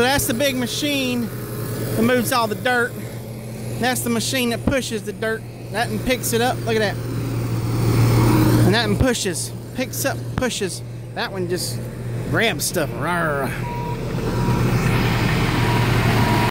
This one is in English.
So that's the big machine that moves all the dirt. That's the machine that pushes the dirt. That one picks it up. Look at that. And that one pushes. Picks up, pushes. That one just grabs stuff. Rawr.